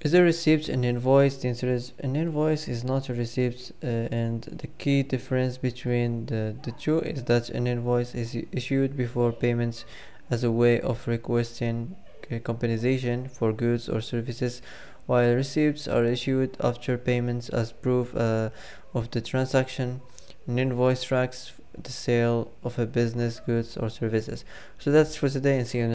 Is a receipt an invoice? The answer is an invoice is not a receipt, and the key difference between the two is that an invoice is issued before payments as a way of requesting compensation for goods or services, while receipts are issued after payments as proof of the transaction. An invoice tracks the sale of a business, goods or services. So that's for today, and see you next